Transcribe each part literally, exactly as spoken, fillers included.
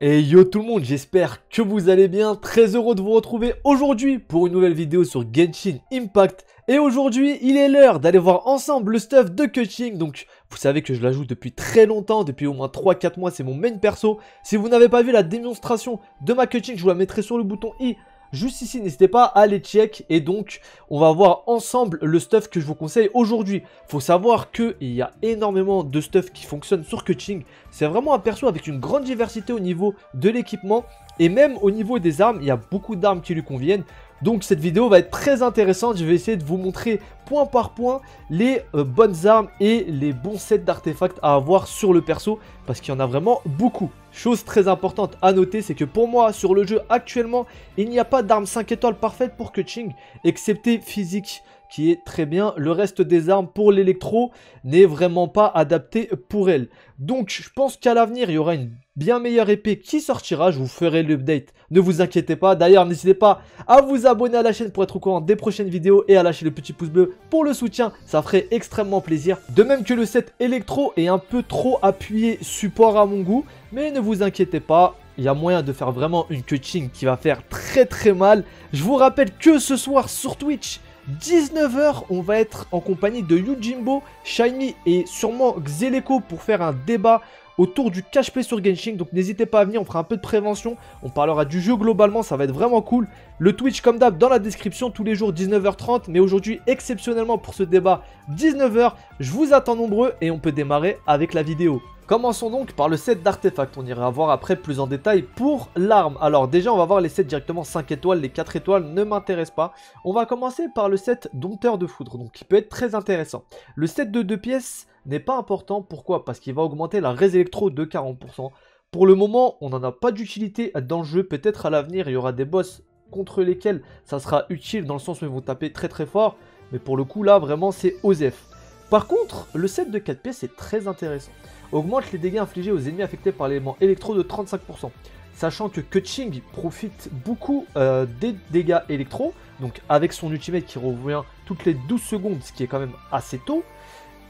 Et yo tout le monde, j'espère que vous allez bien, très heureux de vous retrouver aujourd'hui pour une nouvelle vidéo sur Genshin Impact. Et aujourd'hui, il est l'heure d'aller voir ensemble le stuff de Keqing. Donc vous savez que je la joue depuis très longtemps, depuis au moins trois quatre mois, c'est mon main perso. Si vous n'avez pas vu la démonstration de ma Keqing, je vous la mettrai sur le bouton i juste ici, n'hésitez pas à aller check. Et donc on va voir ensemble le stuff que je vous conseille aujourd'hui. Faut savoir qu'il y a énormément de stuff qui fonctionne sur Keqing. C'est vraiment un perso avec une grande diversité au niveau de l'équipement et même au niveau des armes, il y a beaucoup d'armes qui lui conviennent. Donc cette vidéo va être très intéressante, je vais essayer de vous montrer point par point les euh, bonnes armes et les bons sets d'artefacts à avoir sur le perso, parce qu'il y en a vraiment beaucoup. Chose très importante à noter, c'est que pour moi sur le jeu actuellement, il n'y a pas d'armes cinq étoiles parfaite pour Keqing, excepté physique qui est très bien. Le reste des armes pour l'électro n'est vraiment pas adapté pour elle. Donc je pense qu'à l'avenir, il y aura une bien meilleure épée qui sortira, je vous ferai l'update, ne vous inquiétez pas. D'ailleurs, n'hésitez pas à vous abonner à la chaîne pour être au courant des prochaines vidéos et à lâcher le petit pouce bleu pour le soutien, ça ferait extrêmement plaisir. De même que le set électro est un peu trop appuyé support à mon goût, mais ne vous inquiétez pas, il y a moyen de faire vraiment une Keqing qui va faire très très mal. Je vous rappelle que ce soir sur Twitch, dix-neuf heures, on va être en compagnie de Yu Jimbo, Shiny et sûrement Xeleco pour faire un débat autour du cash play sur Genshin. Donc n'hésitez pas à venir, on fera un peu de prévention, on parlera du jeu globalement, ça va être vraiment cool. Le Twitch comme d'hab dans la description, tous les jours dix-neuf heures trente, mais aujourd'hui exceptionnellement pour ce débat dix-neuf heures, je vous attends nombreux et on peut démarrer avec la vidéo. Commençons donc par le set d'artefacts, on ira voir après plus en détail pour l'arme. Alors déjà on va voir les sets directement cinq étoiles, les quatre étoiles ne m'intéressent pas. On va commencer par le set dompteur de foudre, donc qui peut être très intéressant. Le set de deux pièces n'est pas important, pourquoi? Parce qu'il va augmenter la res électro de quarante pour cent. Pour le moment on n'en a pas d'utilité dans le jeu, peut-être à l'avenir il y aura des boss contre lesquels ça sera utile dans le sens où ils vont taper très très fort. Mais pour le coup là vraiment c'est Osef. Par contre le set de quatre pièces est très intéressant. Augmente les dégâts infligés aux ennemis affectés par l'élément électro de trente-cinq pour cent. Sachant que Keqing profite beaucoup euh, des dégâts électro, donc avec son ultimate qui revient toutes les douze secondes, ce qui est quand même assez tôt,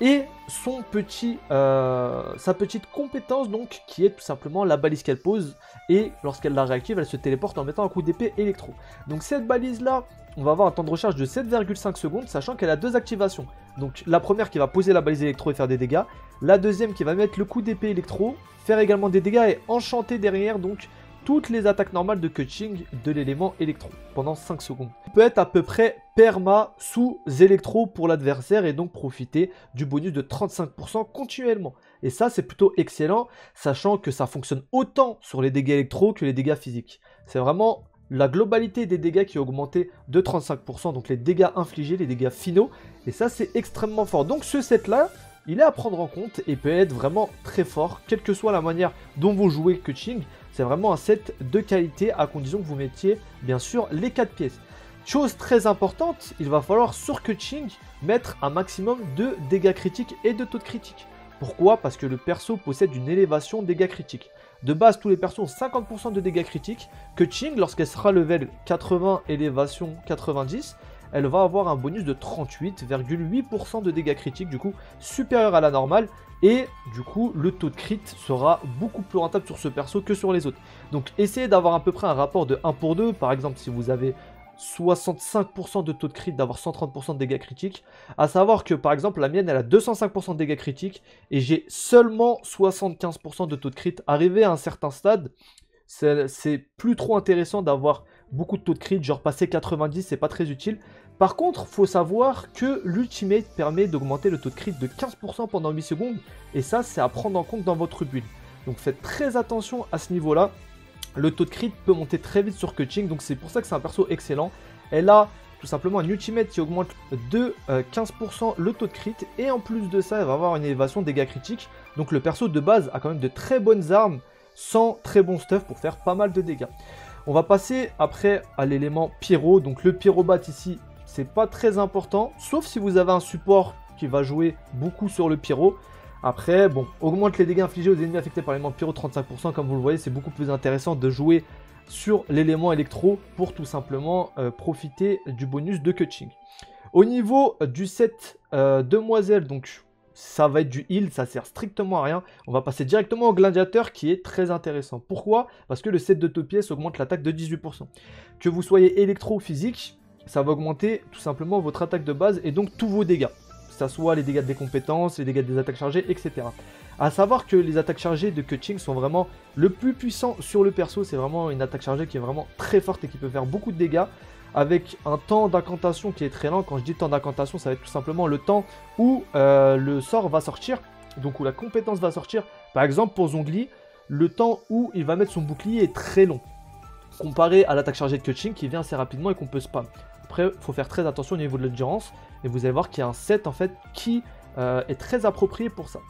et son petit, euh, sa petite compétence donc qui est tout simplement la balise qu'elle pose, et lorsqu'elle la réactive, elle se téléporte en mettant un coup d'épée électro. Donc cette balise là, on va avoir un temps de recharge de sept virgule cinq secondes, sachant qu'elle a deux activations. Donc la première qui va poser la balise électro et faire des dégâts, la deuxième qui va mettre le coup d'épée électro, faire également des dégâts et enchanter derrière donc toutes les attaques normales de Keqing de l'élément électro pendant cinq secondes. Il peut être à peu près perma sous électro pour l'adversaire et donc profiter du bonus de trente-cinq pour cent continuellement. Et ça c'est plutôt excellent, sachant que ça fonctionne autant sur les dégâts électro que les dégâts physiques. C'est vraiment la globalité des dégâts qui a augmenté de trente-cinq pour cent, donc les dégâts infligés, les dégâts finaux, et ça c'est extrêmement fort. Donc ce set là, il est à prendre en compte et peut être vraiment très fort, quelle que soit la manière dont vous jouez Keqing. C'est vraiment un set de qualité à condition que vous mettiez bien sûr les quatre pièces. Chose très importante, il va falloir sur Keqing mettre un maximum de dégâts critiques et de taux de critique. Pourquoi? Parce que le perso possède une élévation dégâts critiques. De base, tous les persos ont cinquante pour cent de dégâts critiques. Keqing, lorsqu'elle sera level quatre-vingts, élévation quatre-vingt-dix, elle va avoir un bonus de trente-huit virgule huit pour cent de dégâts critiques, du coup supérieur à la normale. Et du coup, le taux de crit sera beaucoup plus rentable sur ce perso que sur les autres. Donc essayez d'avoir à peu près un rapport de un pour deux. Par exemple, si vous avez soixante-cinq pour cent de taux de crit, d'avoir cent trente pour cent de dégâts critiques. A savoir que par exemple la mienne elle a deux cent cinq pour cent de dégâts critiques et j'ai seulement soixante-quinze pour cent de taux de crit. Arrivé à un certain stade, c'est plus trop intéressant d'avoir beaucoup de taux de crit, genre passer quatre-vingt-dix, c'est pas très utile. Par contre, faut savoir que l'ultimate permet d'augmenter le taux de crit de quinze pour cent pendant huit secondes et ça c'est à prendre en compte dans votre build. Donc faites très attention à ce niveau-là. Le taux de crit peut monter très vite sur Keqing, donc c'est pour ça que c'est un perso excellent. Elle a tout simplement un ultimate qui augmente de quinze pour cent le taux de crit. Et en plus de ça, elle va avoir une élévation dégâts critiques. Donc le perso de base a quand même de très bonnes armes, sans très bon stuff pour faire pas mal de dégâts. On va passer après à l'élément pyro. Donc le pyrobat ici, c'est pas très important, sauf si vous avez un support qui va jouer beaucoup sur le pyro. Après, bon, augmente les dégâts infligés aux ennemis affectés par l'élément pyro trente-cinq pour cent. Comme vous le voyez, c'est beaucoup plus intéressant de jouer sur l'élément électro pour tout simplement euh, profiter du bonus de Keqing. Au niveau du set euh, demoiselle, donc ça va être du heal, ça sert strictement à rien. On va passer directement au gladiateur qui est très intéressant. Pourquoi? Parce que le set de top pièces augmente l'attaque de dix-huit pour cent. Que vous soyez électro ou physique, ça va augmenter tout simplement votre attaque de base et donc tous vos dégâts. Que ça soit les dégâts des compétences, les dégâts des attaques chargées, et cetera. A savoir que les attaques chargées de Keqing sont vraiment le plus puissant sur le perso. C'est vraiment une attaque chargée qui est vraiment très forte et qui peut faire beaucoup de dégâts, avec un temps d'incantation qui est très lent. Quand je dis temps d'incantation, ça va être tout simplement le temps où euh, le sort va sortir, donc où la compétence va sortir. Par exemple, pour Zhongli, le temps où il va mettre son bouclier est très long, comparé à l'attaque chargée de Keqing qui vient assez rapidement et qu'on peut spam. Après, il faut faire très attention au niveau de l'endurance, et vous allez voir qu'il y a un set en fait qui euh, est très approprié pour ça.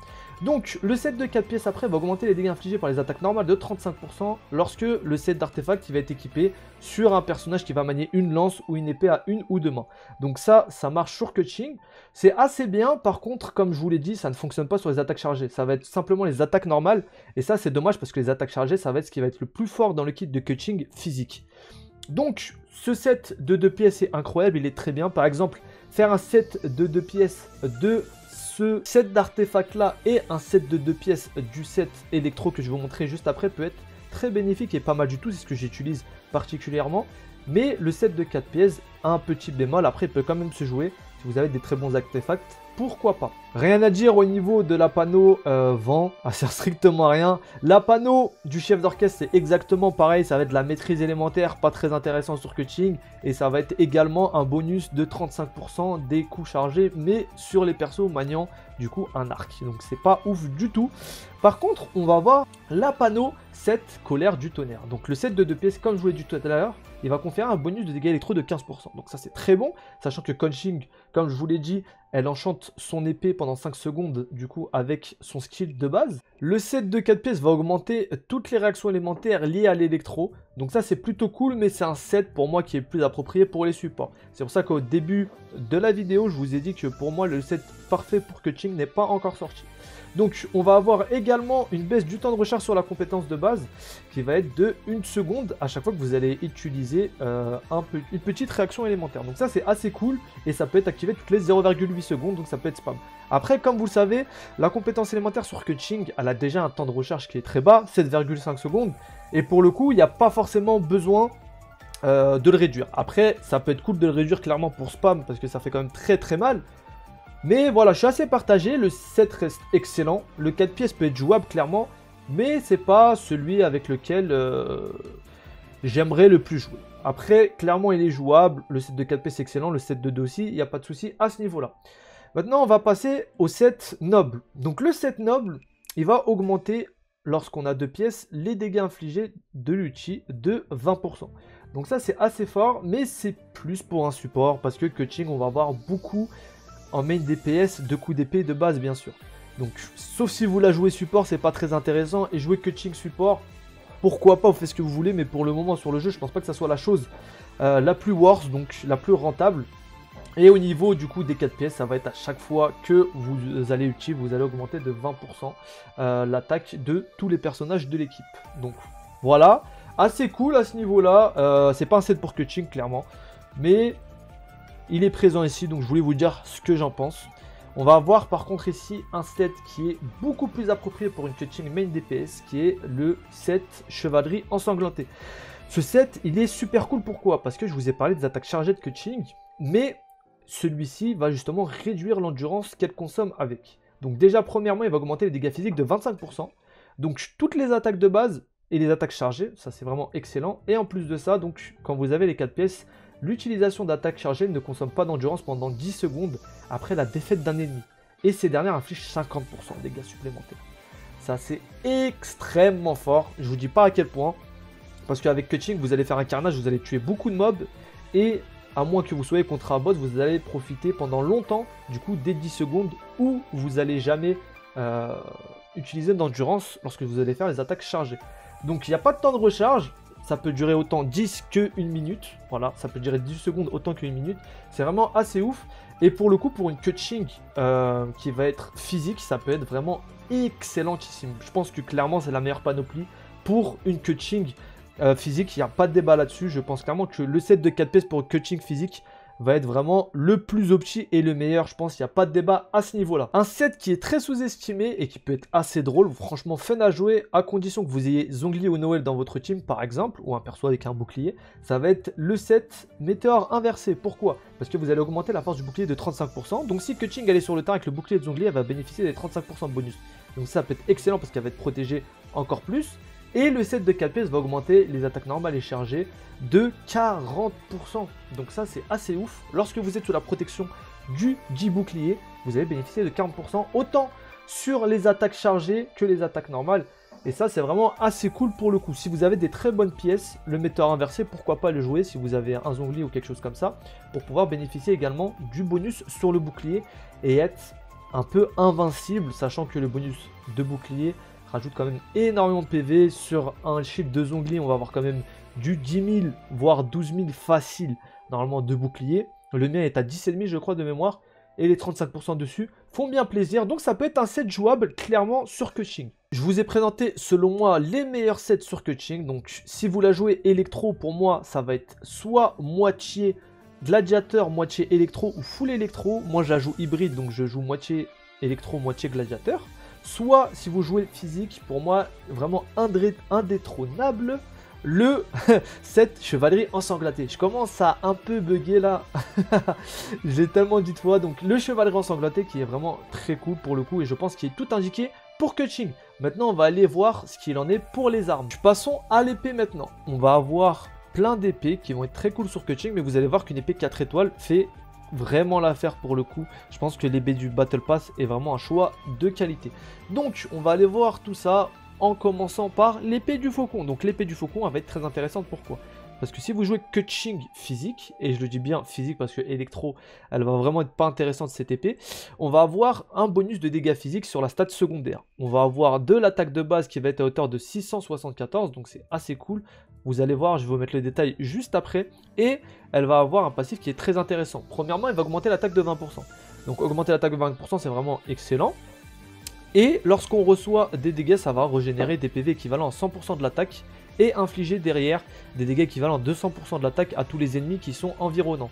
Donc, le set de quatre pièces après va augmenter les dégâts infligés par les attaques normales de trente-cinq pour cent lorsque le set d'artefacts va être équipé sur un personnage qui va manier une lance ou une épée à une ou deux mains. Donc ça, ça marche sur Keqing. C'est assez bien, par contre, comme je vous l'ai dit, ça ne fonctionne pas sur les attaques chargées. Ça va être simplement les attaques normales, et ça, c'est dommage parce que les attaques chargées, ça va être ce qui va être le plus fort dans le kit de Keqing physique. Donc, ce set de deux pièces est incroyable, il est très bien. Par exemple, faire un set de deux pièces de... ce set d'artefacts là et un set de deux pièces du set électro que je vais vous montrer juste après peut être très bénéfique et pas mal du tout, c'est ce que j'utilise particulièrement. Mais le set de quatre pièces a un petit bémol, après il peut quand même se jouer si vous avez des très bons artefacts, pourquoi pas. Rien à dire au niveau de la panneau euh, vent, ça sert strictement à rien. La panneau du chef d'orchestre c'est exactement pareil, ça va être de la maîtrise élémentaire, pas très intéressant sur Keqing, et ça va être également un bonus de trente-cinq pour cent des coups chargés, mais sur les persos maniant du coup un arc, donc c'est pas ouf du tout. Par contre on va voir la panneau set colère du tonnerre, donc le set de deux pièces comme je vous l'ai dit tout à l'heure, il va conférer un bonus de dégâts électro de quinze pour cent, donc ça c'est très bon, sachant que Keqing, comme je vous l'ai dit, elle enchante son épée pendant cinq secondes du coup avec son skill de base. Le set de quatre pièces va augmenter toutes les réactions élémentaires liées à l'électro, donc ça c'est plutôt cool, mais c'est un set pour moi qui est plus approprié pour les supports. C'est pour ça qu'au début de la vidéo je vous ai dit que pour moi le set parfait pour Keqing n'est pas encore sorti. Donc on va avoir également une baisse du temps de recharge sur la compétence de base qui va être de une seconde à chaque fois que vous allez utiliser euh, un peu, une petite réaction élémentaire. Donc ça c'est assez cool et ça peut être activé toutes les zéro virgule huit secondes, donc ça peut être spam. Après comme vous le savez, la compétence élémentaire sur Keqing elle a déjà un temps de recharge qui est très bas, sept virgule cinq secondes, et pour le coup il n'y a pas forcément besoin euh, de le réduire. Après ça peut être cool de le réduire clairement pour spam parce que ça fait quand même très très mal. Mais voilà, je suis assez partagé, le set reste excellent, le quatre pièces peut être jouable clairement, mais c'est pas celui avec lequel euh, j'aimerais le plus jouer. Après, clairement il est jouable, le set de quatre pièces c'est excellent, le set de deux aussi, il n'y a pas de souci à ce niveau-là. Maintenant on va passer au set noble. Donc le set noble, il va augmenter, lorsqu'on a deux pièces, les dégâts infligés de l'Uchi de vingt pour cent. Donc ça c'est assez fort, mais c'est plus pour un support, parce que Keqing on va avoir beaucoup... en main D P S, de coups d'épée de base bien sûr. Donc sauf si vous la jouez support, c'est pas très intéressant, et jouer Keqing support, pourquoi pas, vous faites ce que vous voulez, mais pour le moment sur le jeu je pense pas que ça soit la chose euh, la plus worth, donc la plus rentable. Et au niveau du coup des quatre pièces, ça va être à chaque fois que vous allez utiliser, vous allez augmenter de vingt pour cent euh, l'attaque de tous les personnages de l'équipe. Donc voilà, assez cool à ce niveau là, euh, c'est pas un set pour Keqing clairement, mais... il est présent ici, donc je voulais vous dire ce que j'en pense. On va avoir par contre ici un set qui est beaucoup plus approprié pour une Keqing main D P S, qui est le set chevalerie ensanglantée. Ce set, il est super cool, pourquoi? Parce que je vous ai parlé des attaques chargées de Keqing, mais celui-ci va justement réduire l'endurance qu'elle consomme avec. Donc déjà, premièrement, il va augmenter les dégâts physiques de vingt-cinq pour cent. Donc toutes les attaques de base et les attaques chargées, ça c'est vraiment excellent. Et en plus de ça, donc quand vous avez les quatre pièces, l'utilisation d'attaques chargées ne consomme pas d'endurance pendant dix secondes après la défaite d'un ennemi. Et ces dernières infligent cinquante pour cent de dégâts supplémentaires. Ça c'est extrêmement fort, je vous dis pas à quel point. Parce qu'avec Keqing vous allez faire un carnage, vous allez tuer beaucoup de mobs. Et à moins que vous soyez contre un boss, vous allez profiter pendant longtemps du coup des dix secondes où vous allez jamais euh, utiliser d'endurance lorsque vous allez faire les attaques chargées. Donc il n'y a pas de temps de recharge. Ça peut durer autant dix que une minute. Voilà, ça peut durer dix secondes autant qu'une minute. C'est vraiment assez ouf. Et pour le coup, pour une Keqing euh, qui va être physique, ça peut être vraiment excellentissime. Je pense que clairement, c'est la meilleure panoplie pour une Keqing euh, physique. Il n'y a pas de débat là-dessus. Je pense clairement que le set de quatre pièces pour Keqing physique va être vraiment le plus O P et le meilleur. Je pense qu'il n'y a pas de débat à ce niveau-là. Un set qui est très sous-estimé et qui peut être assez drôle, franchement fun à jouer, à condition que vous ayez Zhongli ou Noël dans votre team par exemple, ou un perso avec un bouclier. Ça va être le set météore inversé. Pourquoi? Parce que vous allez augmenter la force du bouclier de trente-cinq pour cent. Donc si Keqing est sur le terrain avec le bouclier de Zhongli, elle va bénéficier des trente-cinq pour cent de bonus. Donc ça peut être excellent parce qu'elle va être protégée encore plus. Et le set de quatre pièces va augmenter les attaques normales et chargées de quarante pour cent. Donc ça c'est assez ouf. Lorsque vous êtes sous la protection du J bouclier, vous allez bénéficier de quarante pour cent autant sur les attaques chargées que les attaques normales. Et ça c'est vraiment assez cool pour le coup. Si vous avez des très bonnes pièces, le météore inversé, pourquoi pas le jouer si vous avez un Zhongli ou quelque chose comme ça, pour pouvoir bénéficier également du bonus sur le bouclier et être un peu invincible, sachant que le bonus de bouclier rajoute quand même énormément de P V. Sur un shield de Zhongli, on va avoir quand même du dix mille, voire douze mille facile, normalement, de bouclier. Le mien est à dix mille cinq cents je crois de mémoire, et les trente-cinq pour cent dessus font bien plaisir. Donc ça peut être un set jouable clairement sur Keqing. Je vous ai présenté selon moi les meilleurs sets sur Keqing. Donc si vous la jouez électro, pour moi ça va être soit moitié gladiateur, moitié électro ou full électro. Moi je la joue hybride, donc je joue moitié électro, moitié gladiateur. Soit, si vous jouez physique, pour moi, vraiment indétrônable, le set chevalerie ensanglantée. Je commence à un peu bugger là, j'ai tellement dit de fois. Donc le chevalerie ensanglantée qui est vraiment très cool pour le coup et je pense qu'il est tout indiqué pour Keqing. Maintenant, on va aller voir ce qu'il en est pour les armes. Passons à l'épée maintenant. On va avoir plein d'épées qui vont être très cool sur Keqing, mais vous allez voir qu'une épée quatre étoiles fait vraiment l'affaire pour le coup. Je pense que l'épée du Battle Pass est vraiment un choix de qualité. Donc on va aller voir tout ça en commençant par l'épée du faucon. Donc l'épée du faucon elle va être très intéressante. Pourquoi? Parce que si vous jouez Keqing physique, et je le dis bien physique parce que électro, elle va vraiment être pas intéressante cette épée, on va avoir un bonus de dégâts physiques sur la stat secondaire. On va avoir de l'attaque de base qui va être à hauteur de six cent soixante-quatorze, donc c'est assez cool. Vous allez voir, je vais vous mettre le détail juste après. Et elle va avoir un passif qui est très intéressant. Premièrement, elle va augmenter l'attaque de vingt pour cent. Donc augmenter l'attaque de vingt pour cent, c'est vraiment excellent. Et lorsqu'on reçoit des dégâts, ça va régénérer des P V équivalents à cent pour cent de l'attaque et infliger derrière des dégâts équivalents à deux cents pour cent de l'attaque à tous les ennemis qui sont environnants.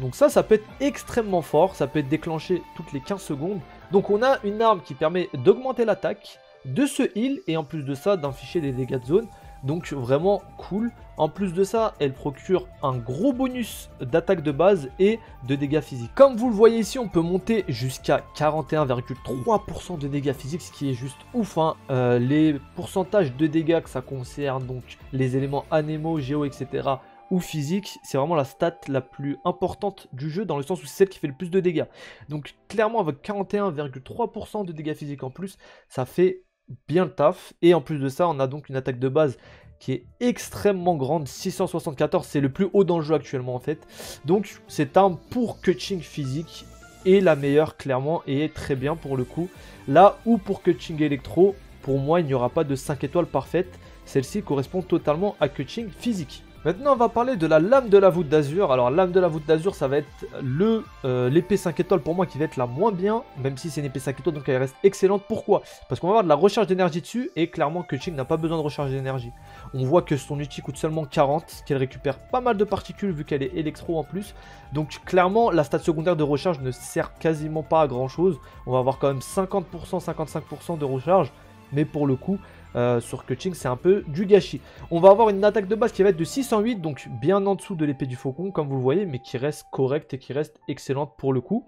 Donc ça, ça peut être extrêmement fort. Ça peut être déclenché toutes les quinze secondes. Donc on a une arme qui permet d'augmenter l'attaque, de se heal et en plus de ça, d'infliger des dégâts de zone. Donc vraiment cool. En plus de ça, elle procure un gros bonus d'attaque de base et de dégâts physiques. Comme vous le voyez ici, on peut monter jusqu'à quarante et un virgule trois pour cent de dégâts physiques, ce qui est juste ouf, hein. Euh, les pourcentages de dégâts que ça concerne, donc les éléments anémo, géo, et cetera ou physique, c'est vraiment la stat la plus importante du jeu, dans le sens où c'est celle qui fait le plus de dégâts. Donc clairement, avec quarante et un virgule trois pour cent de dégâts physiques en plus, ça fait bien le taf. Et en plus de ça, on a donc une attaque de base qui est extrêmement grande, six cent soixante-quatorze, c'est le plus haut dans le jeu actuellement en fait. Donc cette arme pour Keqing physique est la meilleure clairement et est très bien pour le coup. Là où pour Keqing électro, pour moi il n'y aura pas de cinq étoiles parfaite, celle-ci correspond totalement à Keqing physique. Maintenant on va parler de la lame de la voûte d'azur. Alors lame de la voûte d'azur, ça va être le euh, l'épée cinq étoiles pour moi qui va être la moins bien. Même si c'est une épée cinq étoiles, donc elle reste excellente. Pourquoi? Parce qu'on va avoir de la recharge d'énergie dessus et clairement Keqing n'a pas besoin de recharge d'énergie. On voit que son outil coûte seulement quarante, qu'elle récupère pas mal de particules vu qu'elle est électro en plus. Donc clairement la stat secondaire de recharge ne sert quasiment pas à grand chose. On va avoir quand même cinquante pour cent, cinquante-cinq pour cent de recharge. Mais pour le coup, euh, sur Keqing, c'est un peu du gâchis. On va avoir une attaque de base qui va être de six cent huit, donc bien en dessous de l'épée du faucon, comme vous le voyez, mais qui reste correcte et qui reste excellente pour le coup.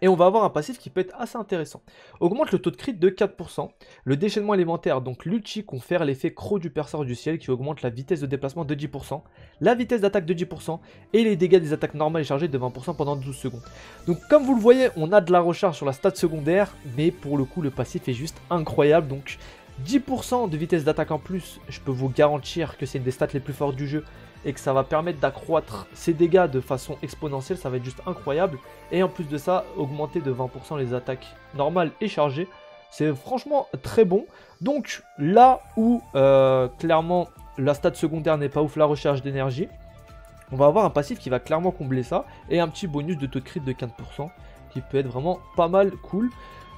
Et on va avoir un passif qui peut être assez intéressant. Augmente le taux de crit de quatre pour cent. Le déchaînement élémentaire, donc l'Uchi, confère l'effet croc du perceur du ciel qui augmente la vitesse de déplacement de dix pour cent, la vitesse d'attaque de dix pour cent et les dégâts des attaques normales et chargées de vingt pour cent pendant douze secondes. Donc comme vous le voyez, on a de la recharge sur la stat secondaire, mais pour le coup le passif est juste incroyable. Donc dix pour cent de vitesse d'attaque en plus, je peux vous garantir que c'est une des stats les plus fortes du jeu et que ça va permettre d'accroître ses dégâts de façon exponentielle, ça va être juste incroyable. Et en plus de ça, augmenter de vingt pour cent les attaques normales et chargées, c'est franchement très bon. Donc là où euh, clairement la stat secondaire n'est pas ouf, la recharge d'énergie, on va avoir un passif qui va clairement combler ça et un petit bonus de taux de crit de quinze pour cent qui peut être vraiment pas mal cool.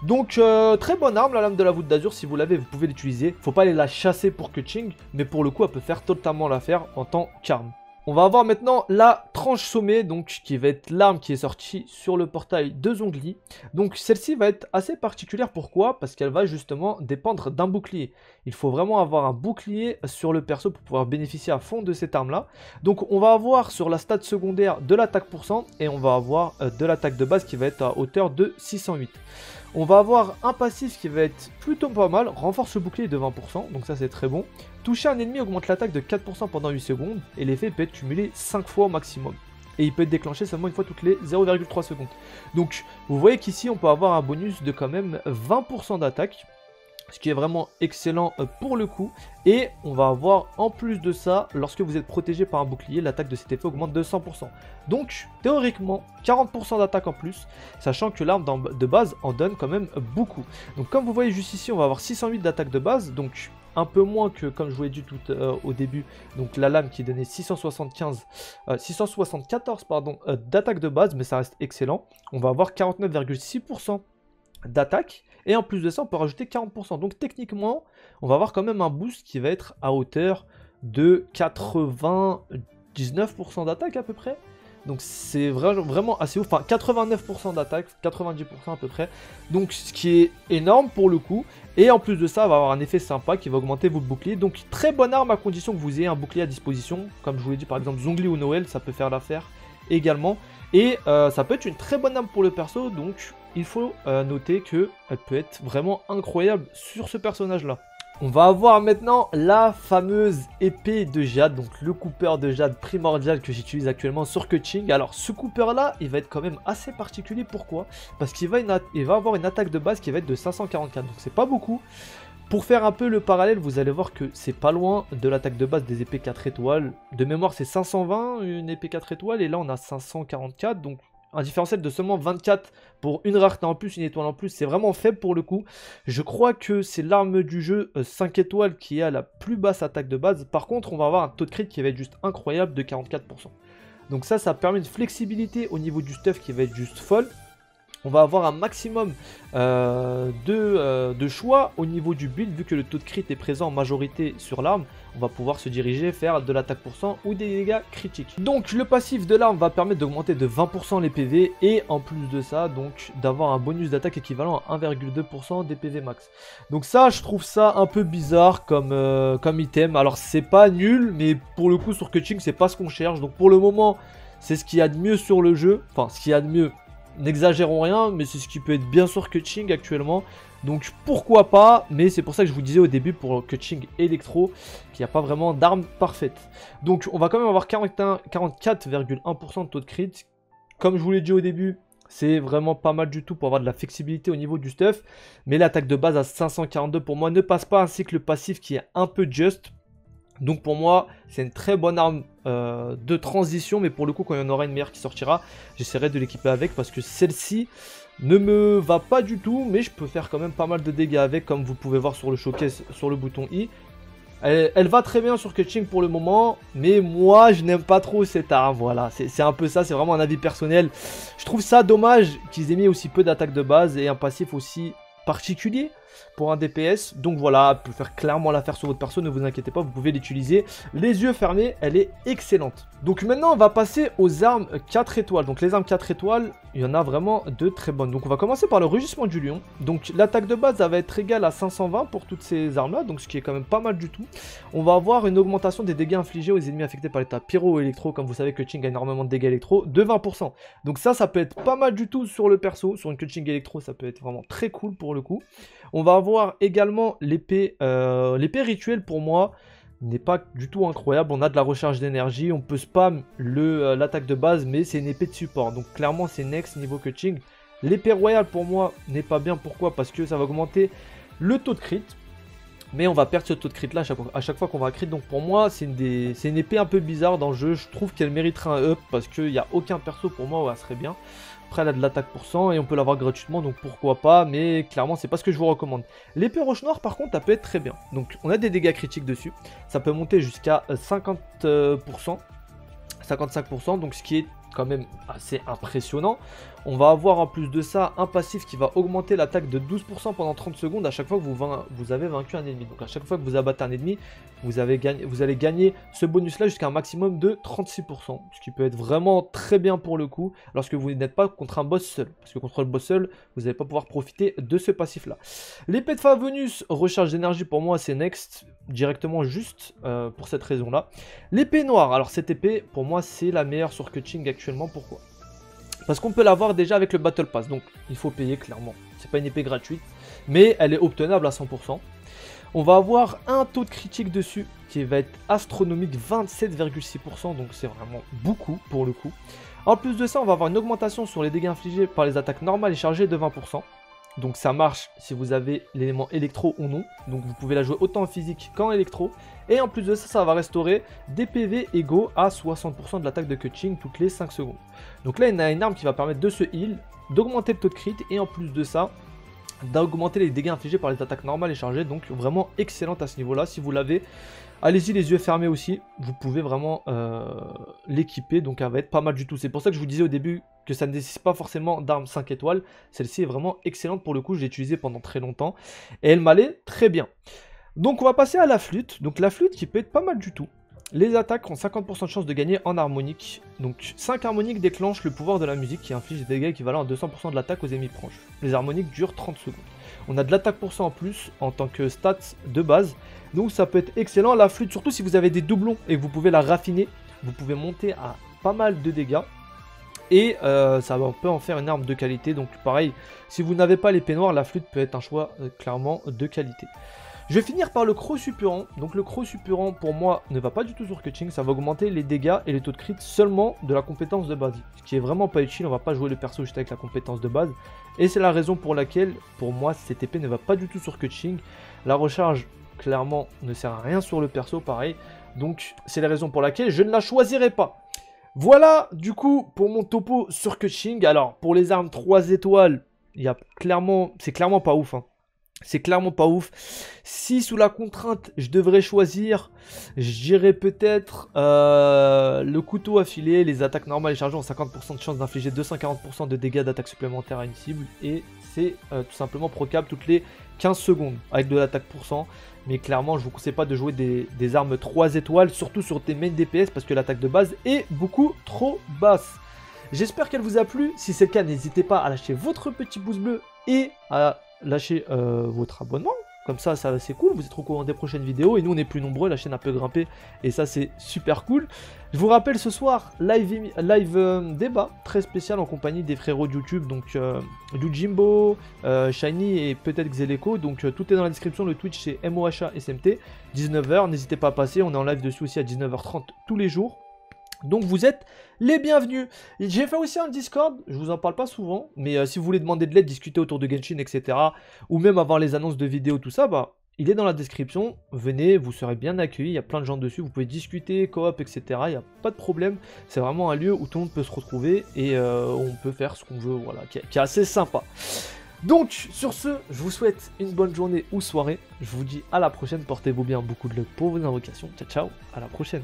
Donc euh, très bonne arme la lame de la voûte d'azur, si vous l'avez vous pouvez l'utiliser. Faut pas aller la chasser pour Keqing, mais pour le coup elle peut faire totalement l'affaire en tant qu'arme. On va avoir maintenant la tranche sommet, donc qui va être l'arme qui est sortie sur le portail de Zhongli. Donc celle-ci va être assez particulière, pourquoi? Parce qu'elle va justement dépendre d'un bouclier. Il faut vraiment avoir un bouclier sur le perso pour pouvoir bénéficier à fond de cette arme-là. Donc on va avoir sur la stat secondaire de l'attaque pourcent et on va avoir de l'attaque de base qui va être à hauteur de six cent huit. On va avoir un passif qui va être plutôt pas mal, renforce le bouclier de vingt pour cent, donc ça c'est très bon. Toucher un ennemi augmente l'attaque de quatre pour cent pendant huit secondes et l'effet peut être cumulé cinq fois au maximum. Et il peut être déclenché seulement une fois toutes les zéro virgule trois secondes. Donc vous voyez qu'ici on peut avoir un bonus de quand même vingt pour cent d'attaque, ce qui est vraiment excellent pour le coup. Et on va avoir en plus de ça, lorsque vous êtes protégé par un bouclier, l'attaque de cet effet augmente de cent pour cent. Donc théoriquement quarante pour cent d'attaque en plus, sachant que l'arme de base en donne quand même beaucoup. Donc comme vous voyez juste ici, on va avoir six cent huit d'attaque de base, donc un peu moins que comme je vous ai dit tout euh, au début, donc la lame qui donnait six cent soixante-quinze, euh, six cent soixante-quatorze pardon, euh, d'attaque de base, mais ça reste excellent. On va avoir quarante-neuf virgule six pour cent d'attaque. Et en plus de ça, on peut rajouter quarante pour cent. Donc techniquement, on va avoir quand même un boost qui va être à hauteur de quatre-vingt-dix-neuf pour cent d'attaque à peu près. Donc c'est vraiment assez ouf. Enfin, quatre-vingt-neuf pour cent d'attaque, quatre-vingt-dix pour cent à peu près. Donc ce qui est énorme pour le coup. Et en plus de ça, on va avoir un effet sympa qui va augmenter votre bouclier. Donc très bonne arme à condition que vous ayez un bouclier à disposition. Comme je vous l'ai dit, par exemple, Zhongli ou Noël, ça peut faire l'affaire également. Et euh, ça peut être une très bonne arme pour le perso. Donc il faut euh, noter qu'elle peut être vraiment incroyable sur ce personnage-là. On va avoir maintenant la fameuse épée de jade, donc le coupeur de jade primordial que j'utilise actuellement sur Keqing. Alors ce coupeur là, il va être quand même assez particulier, pourquoi? Parce qu'il va, il va avoir une attaque de base qui va être de cinq cent quarante-quatre, donc c'est pas beaucoup. Pour faire un peu le parallèle, vous allez voir que c'est pas loin de l'attaque de base des épées quatre étoiles. De mémoire c'est cinq cent vingt une épée quatre étoiles et là on a cinq cent quarante-quatre, donc un différentiel de seulement vingt-quatre pour une rareté en plus, une étoile en plus, c'est vraiment faible pour le coup. Je crois que c'est l'arme du jeu cinq étoiles qui a la plus basse attaque de base. Par contre, on va avoir un taux de crit qui va être juste incroyable de quarante-quatre pour cent. Donc ça, ça permet une flexibilité au niveau du stuff qui va être juste folle. On va avoir un maximum euh, de, euh, de choix au niveau du build. Vu que le taux de crit est présent en majorité sur l'arme, on va pouvoir se diriger, faire de l'attaque pourcent ou des dégâts critiques. Donc le passif de l'arme va permettre d'augmenter de vingt pour cent les P V. Et en plus de ça, donc d'avoir un bonus d'attaque équivalent à un virgule deux pour cent des P V max. Donc ça, je trouve ça un peu bizarre comme, euh, comme item. Alors c'est pas nul, mais pour le coup sur Keqing, c'est pas ce qu'on cherche. Donc pour le moment, c'est ce qu'il y a de mieux sur le jeu. Enfin, ce qu'il y a de mieux. N'exagérons rien, mais c'est ce qui peut être bien sûr Keqing actuellement. Donc pourquoi pas, mais c'est pour ça que je vous disais au début pour Keqing Electro qu'il n'y a pas vraiment d'arme parfaite. Donc on va quand même avoir quarante-quatre virgule un pour cent de taux de crit. Comme je vous l'ai dit au début, c'est vraiment pas mal du tout pour avoir de la flexibilité au niveau du stuff. Mais l'attaque de base à cinq cent quarante-deux pour moi ne passe pas, ainsi que le passif qui est un peu just. Donc pour moi, c'est une très bonne arme euh, de transition, mais pour le coup, quand il y en aura une meilleure qui sortira, j'essaierai de l'équiper avec parce que celle-ci ne me va pas du tout, mais je peux faire quand même pas mal de dégâts avec, comme vous pouvez voir sur le showcase, sur le bouton I. Elle, elle va très bien sur Keqing pour le moment, mais moi, je n'aime pas trop cette arme, voilà. C'est un peu ça, c'est vraiment un avis personnel. Je trouve ça dommage qu'ils aient mis aussi peu d'attaque de base et un passif aussi particulier pour un D P S. Donc voilà, vous pouvez faire clairement l'affaire sur votre perso, ne vous inquiétez pas, vous pouvez l'utiliser les yeux fermés, elle est excellente. Donc maintenant on va passer aux armes quatre étoiles. Donc les armes quatre étoiles, il y en a vraiment de très bonnes. Donc on va commencer par le rugissement du lion. Donc l'attaque de base va être égale à cinq cent vingt pour toutes ces armes là, donc ce qui est quand même pas mal du tout. On va avoir une augmentation des dégâts infligés aux ennemis affectés par l'état pyro ou électro, comme vous savez que Keqing a énormément de dégâts électro, de vingt pour cent. Donc ça, ça peut être pas mal du tout sur le perso, sur une Keqing électro, ça peut être vraiment très cool pour le coup. On va avoir également l'épée euh, l'épée rituelle, pour moi n'est pas du tout incroyable. On a de la recharge d'énergie, on peut spam l'attaque euh, de base, mais c'est une épée de support. Donc clairement c'est next niveau Keqing. L'épée royale pour moi n'est pas bien, pourquoi? Parce que ça va augmenter le taux de crit, mais on va perdre ce taux de crit là à chaque, à chaque fois qu'on va crit. Donc pour moi c'est une, des, c'est une épée un peu bizarre dans le jeu. Je trouve qu'elle mériterait un up parce qu'il n'y a aucun perso pour moi où elle serait bien. Après elle a de l'attaque pour cent et on peut l'avoir gratuitement, donc pourquoi pas, mais clairement c'est pas ce que je vous recommande. L'épée roche noire par contre, elle peut être très bien. Donc on a des dégâts critiques dessus, ça peut monter jusqu'à cinquante pour cent, cinquante-cinq pour cent, donc ce qui est quand même assez impressionnant. On va avoir en plus de ça un passif qui va augmenter l'attaque de douze pour cent pendant trente secondes à chaque fois que vous, vain vous avez vaincu un ennemi. Donc à chaque fois que vous abattez un ennemi, vous, avez gagné, vous allez gagner ce bonus là jusqu'à un maximum de trente-six pour cent. Ce qui peut être vraiment très bien pour le coup lorsque vous n'êtes pas contre un boss seul. Parce que contre le boss seul, vous n'allez pas pouvoir profiter de ce passif là. L'épée de Favenus, recharge d'énergie pour moi c'est next. Directement juste euh, pour cette raison là. L'épée noire, alors cette épée pour moi c'est la meilleure sur Keqing actuellement. Pourquoi? Parce qu'on peut l'avoir déjà avec le Battle Pass, donc il faut payer clairement. C'est pas une épée gratuite, mais elle est obtenable à cent pour cent. On va avoir un taux de critique dessus qui va être astronomique, vingt-sept virgule six pour cent, donc c'est vraiment beaucoup pour le coup. En plus de ça, on va avoir une augmentation sur les dégâts infligés par les attaques normales et chargées de vingt pour cent. Donc ça marche si vous avez l'élément électro ou non. Donc vous pouvez la jouer autant en physique qu'en électro. Et en plus de ça, ça va restaurer des P V égaux à soixante pour cent de l'attaque de Keqing toutes les cinq secondes. Donc là, il y a une arme qui va permettre de se heal, d'augmenter le taux de crit et en plus de ça, d'augmenter les dégâts infligés par les attaques normales et chargées. Donc vraiment excellente à ce niveau-là. Si vous l'avez, allez-y les yeux fermés aussi. Vous pouvez vraiment euh, l'équiper. Donc elle va être pas mal du tout. C'est pour ça que je vous disais au début que ça ne nécessite pas forcément d'armes cinq étoiles. Celle-ci est vraiment excellente pour le coup. Je l'ai utilisée pendant très longtemps. Et elle m'allait très bien. Donc on va passer à la flûte. Donc la flûte qui peut être pas mal du tout. Les attaques ont cinquante pour cent de chance de gagner en harmonique. Donc cinq harmoniques déclenchent le pouvoir de la musique qui inflige des dégâts équivalents à deux cents pour cent de l'attaque aux ennemis proches. Les harmoniques durent trente secondes. On a de l'attaque pour cent en plus en tant que stats de base. Donc ça peut être excellent. La flûte, surtout si vous avez des doublons et que vous pouvez la raffiner, vous pouvez monter à pas mal de dégâts. Et euh, ça peut en faire une arme de qualité. Donc pareil, si vous n'avez pas l'épée noire, la flûte peut être un choix euh, clairement de qualité. Je vais finir par le croc suppurant. Donc le croc suppurant pour moi ne va pas du tout sur Keqing. Ça va augmenter les dégâts et les taux de crit seulement de la compétence de base. Ce qui est vraiment pas utile, on va pas jouer le perso juste avec la compétence de base. Et c'est la raison pour laquelle pour moi cette épée ne va pas du tout sur Keqing. La recharge clairement ne sert à rien sur le perso pareil. Donc c'est la raison pour laquelle je ne la choisirai pas. Voilà du coup pour mon topo sur Keqing. Alors pour les armes trois étoiles, il y a clairement, c'est clairement pas ouf hein. C'est clairement pas ouf. Si sous la contrainte, je devrais choisir, je dirais peut-être euh, le couteau affilé, les attaques normales et chargées ont cinquante pour cent de chance d'infliger deux cent quarante pour cent de dégâts d'attaque supplémentaires à une cible. Et c'est euh, tout simplement procable toutes les quinze secondes avec de l'attaque pour cent. Mais clairement, je vous conseille pas de jouer des, des armes trois étoiles, surtout sur des main D P S parce que l'attaque de base est beaucoup trop basse. J'espère qu'elle vous a plu. Si c'est le cas, n'hésitez pas à lâcher votre petit pouce bleu et à lâchez euh, votre abonnement, comme ça, ça c'est cool, vous êtes au courant des prochaines vidéos et nous on est plus nombreux, la chaîne a un peu grimpé et ça c'est super cool. Je vous rappelle ce soir, live, live euh, débat très spécial en compagnie des frérots de YouTube, donc euh, Yu Jimbo, euh, Shiny et peut-être Xeleco, donc euh, tout est dans la description, le Twitch c'est M O H A S M T, dix-neuf heures, n'hésitez pas à passer, on est en live dessus aussi à dix-neuf heures trente tous les jours. Donc vous êtes les bienvenus. J'ai fait aussi un Discord, je vous en parle pas souvent, mais euh, si vous voulez demander de l'aide, discuter autour de Genshin, et cetera. Ou même avoir les annonces de vidéos, tout ça, bah, il est dans la description. Venez, vous serez bien accueillis, il y a plein de gens dessus, vous pouvez discuter, coop, et cetera. Il n'y a pas de problème, c'est vraiment un lieu où tout le monde peut se retrouver et euh, on peut faire ce qu'on veut, voilà, qui est, qui est assez sympa. Donc, sur ce, je vous souhaite une bonne journée ou soirée. Je vous dis à la prochaine, portez-vous bien, beaucoup de luck pour vos invocations. Ciao, ciao, à la prochaine.